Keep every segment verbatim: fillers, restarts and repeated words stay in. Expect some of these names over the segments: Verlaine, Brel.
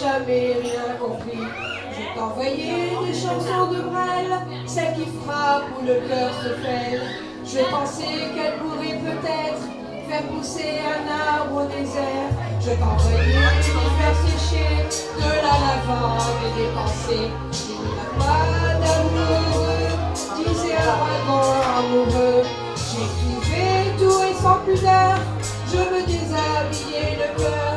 jamais rien compris. Je t'envoyais des chansons de Brel, celles qui frappent où le cœur se fêle. J'ai pensé qu'elle pourrait peut-être faire pousser un arbre au désert. Je t'envoyais pour faire sécher de la lavande et des pensées. Il n'y a pas d'amoureux, disait l'ouragan amoureux. J'ai trouvé tout et sans pudeur, je me déshabillais le cœur.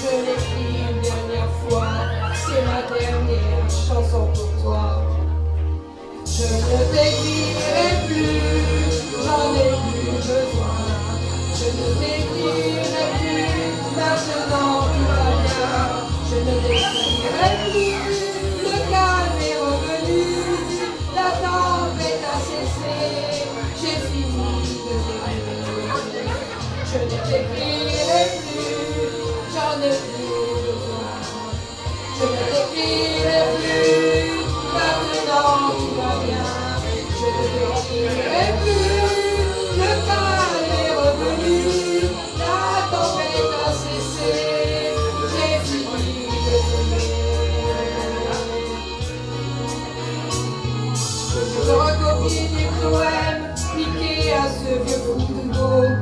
Je l'écris une dernière fois, c'est ma dernière chanson pour toi. Je ne t'écrirai plus, j'en ai plus besoin. Je ne t'écrirai plus, maintenant tu vas bien. Je ne t'écrirai plus, le calme est revenu. La tempête a cessé, j'ai fini de t'écrire. Je ne t'écrirai plus, j'en ai plus besoin. Je ne t'écrirai plus, maintenant tu vas bien. Je ne t'écrirai plus, le calme est revenu. La tempête a cessé, j'ai fini de t'aimer. Je recopie des poèmes piqués à ce vieux bout de mots.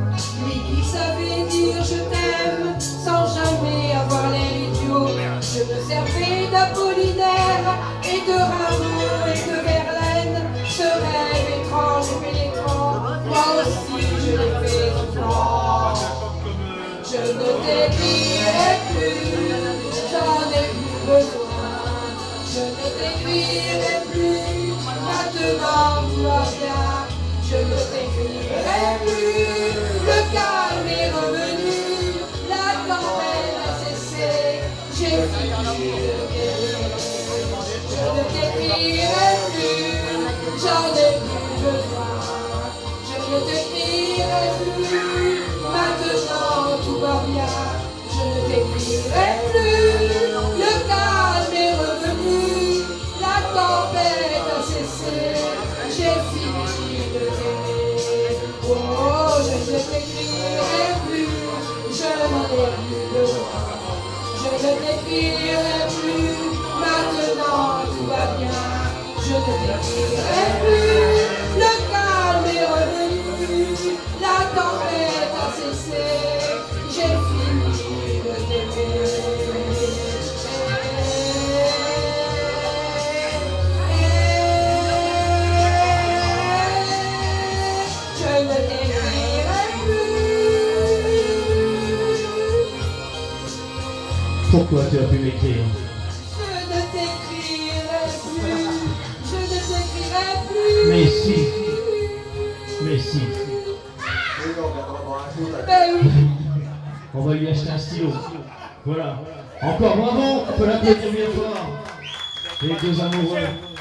Lui qui savait dire je t'aime sans jamais avoir les idiots. Je me servais d'Apollinaire et de Rameau et de Verlaine. Ce rêve étrange et pénétrant, moi aussi je l'ai fait souvent. Je ne t'écrirai plus, j'en ai plus besoin. Je ne t'écrirai plus, maintenant tu vas bien. Je ne t'écrirai plus, le calme est revenu, la tempête a cessé, j'ai fini de guérir. Je ne t'écrirai plus, j'en ai plus besoin. Je ne t'écrirai plus, maintenant tout va bien. Je ne t'écrirai plus, le calme est revenu, la tempête a cessé, j'ai fini. Oh, je ne t'écrirai plus, je n'en ai plus besoin. Je ne t'écrirai plus, maintenant tout va bien. Je ne t'écrirai plus, le calme est revenu, la tempête a cessé, j'ai fini de t'aimer. Pourquoi tu as pu m'écrire? Je ne t'écrirai plus, je ne t'écrirai plus. Mais si, mais si. Ben oui. On va lui acheter un stylo. Voilà. Encore bravo, on peut l'applaudir bien fort. Les deux amoureux.